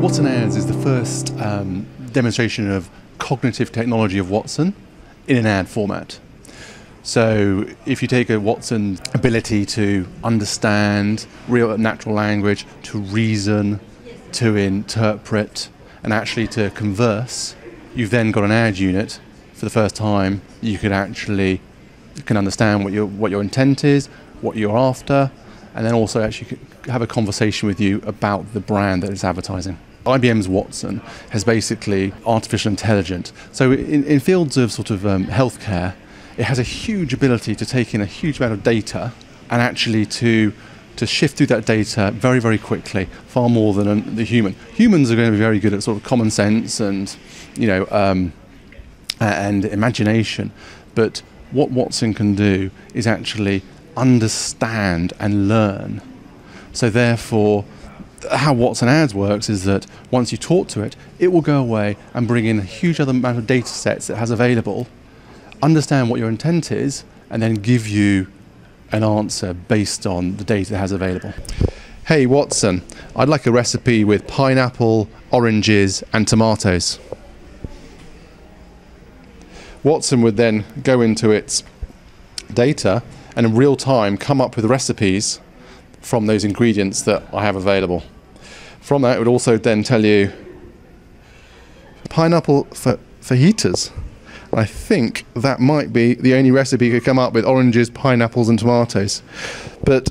Watson Ads is the first demonstration of cognitive technology of Watson in an ad format. So if you take a Watson ability to understand real natural language, to reason, to interpret, and actually to converse, you've then got an ad unit for the first time. You could actually can understand what your intent is, what you're after, and then also actually have a conversation with you about the brand that it's advertising. IBM's Watson has basically artificial intelligence. So in fields of sort of healthcare, it has a huge ability to take in a huge amount of data and actually to shift through that data very, very quickly, far more than the human. Humans are going to be very good at sort of common sense and, you know, and imagination. But what Watson can do is actually understand and learn. So therefore, how Watson Ads works is that once you talk to it, it will go away and bring in a huge other amount of data sets it has available, understand what your intent is, and then give you an answer based on the data it has available. Hey Watson, I'd like a recipe with pineapple, oranges and tomatoes. Watson would then go into its data and in real time come up with recipes from those ingredients that I have available. From that it would also then tell you pineapple fajitas. I think that might be the only recipe you could come up with: oranges, pineapples and tomatoes. But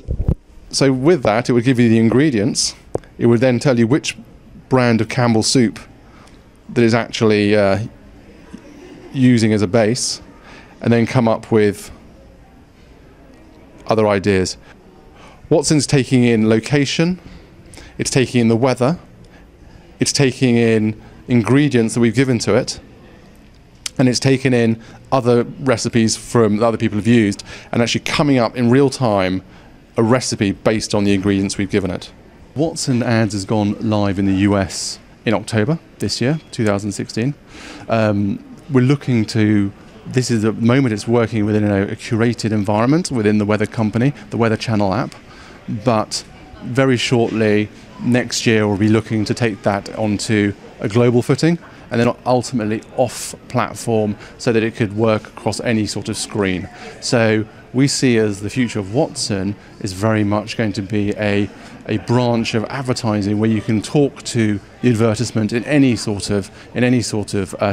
so with that it would give you the ingredients, it would then tell you which brand of Campbell soup that is actually using as a base, and then come up with other ideas. Watson's taking in location, it's taking in the weather, it's taking in ingredients that we've given to it, and it's taken in other recipes from other people have used, and actually coming up in real time a recipe based on the ingredients we've given it. Watson Ads has gone live in the US in October this year, 2016. We're looking to, this is the moment it's working within a curated environment within the Weather Company, the Weather Channel app, but very shortly next year we'll be looking to take that onto a global footing, and then ultimately off platform so that it could work across any sort of screen. So we see as the future of Watson is very much going to be a branch of advertising where you can talk to the advertisement in any sort of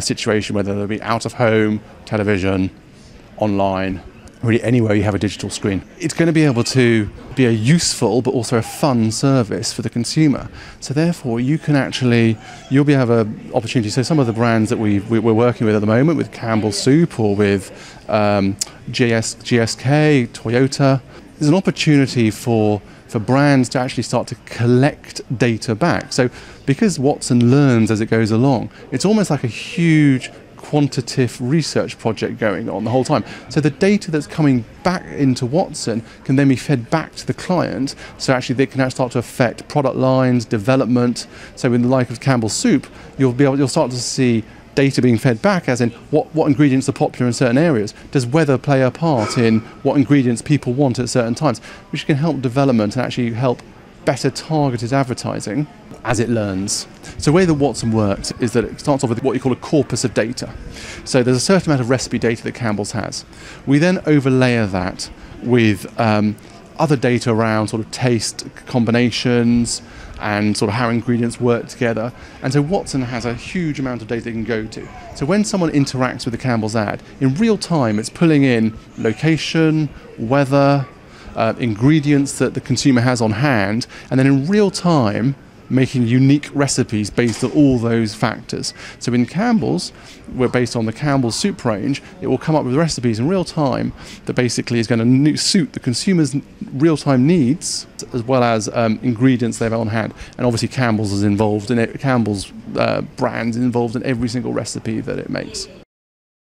situation, whether it be out of home, television, online, really anywhere you have a digital screen. It's going to be able to be a useful but also a fun service for the consumer. So therefore you can actually, you'll be have an opportunity. So some of the brands that we're working with at the moment, with Campbell Soup or with GSK, Toyota, there's an opportunity for brands to actually start to collect data back. So because Watson learns as it goes along, it's almost like a huge quantitative research project going on the whole time. So the data that's coming back into Watson can then be fed back to the client, so actually they can start to affect product lines, development. So in the like of Campbell Soup, you'll start to see data being fed back, as in what ingredients are popular in certain areas. Does weather play a part in what ingredients people want at certain times? Which can help development and actually help better targeted advertising as it learns. So the way that Watson works is that it starts off with what you call a corpus of data. So there's a certain amount of recipe data that Campbell's has. We then overlay that with other data around sort of taste combinations and sort of how ingredients work together. And so Watson has a huge amount of data they can go to. So when someone interacts with the Campbell's ad, in real time it's pulling in location, weather, ingredients that the consumer has on hand, and then in real time making unique recipes based on all those factors. So in Campbell's, we're based on the Campbell's soup range, it will come up with recipes in real time that basically is going to suit the consumer's real-time needs, as well as ingredients they have on hand. And obviously Campbell's is involved in it. Campbell's brand is involved in every single recipe that it makes.